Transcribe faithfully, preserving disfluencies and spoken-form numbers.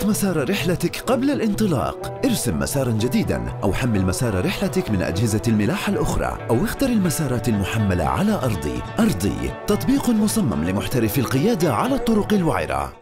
اضبط مسار رحلتك قبل الانطلاق. ارسم مسارا جديدا أو حمل مسار رحلتك من أجهزة الملاحة الأخرى، أو اختر المسارات المحملة على أرضي. أرضي، تطبيق مصمم لمحترفي القيادة على الطرق الوعرة.